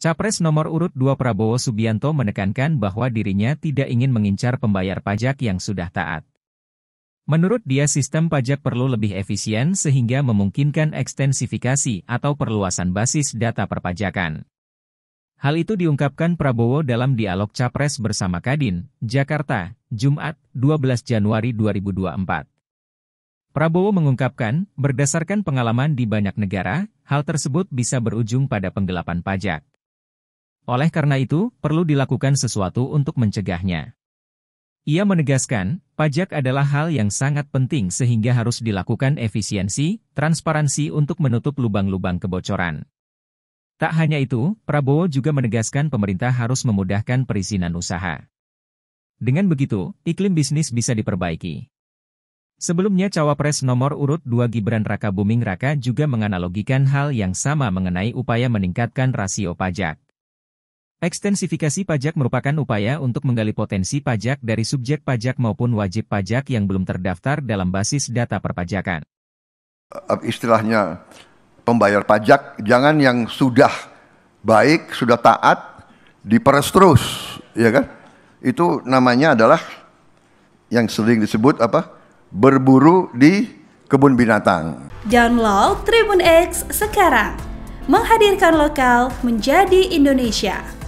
Capres nomor urut 2 Prabowo Subianto menekankan bahwa dirinya tidak ingin mengincar pembayar pajak yang sudah taat. Menurut dia sistem pajak perlu lebih efisien sehingga memungkinkan ekstensifikasi atau perluasan basis data perpajakan. Hal itu diungkapkan Prabowo dalam dialog Capres bersama Kadin, Jakarta, Jumat, 12 Januari 2024. Prabowo mengungkapkan, berdasarkan pengalaman di banyak negara, hal tersebut bisa berujung pada penggelapan pajak. Oleh karena itu, perlu dilakukan sesuatu untuk mencegahnya. Ia menegaskan, pajak adalah hal yang sangat penting sehingga harus dilakukan efisiensi, transparansi untuk menutup lubang-lubang kebocoran. Tak hanya itu, Prabowo juga menegaskan pemerintah harus memudahkan perizinan usaha. Dengan begitu, iklim bisnis bisa diperbaiki. Sebelumnya Cawapres nomor urut 2 Gibran Rakabuming Raka juga menganalogikan hal yang sama mengenai upaya meningkatkan rasio pajak. Ekstensifikasi pajak merupakan upaya untuk menggali potensi pajak dari subjek pajak maupun wajib pajak yang belum terdaftar dalam basis data perpajakan. Istilahnya, pembayar pajak, jangan yang sudah baik, sudah taat, diperes terus, ya kan? Itu namanya adalah yang sering disebut berburu di kebun binatang. Download Tribun X sekarang, menghadirkan lokal menjadi Indonesia.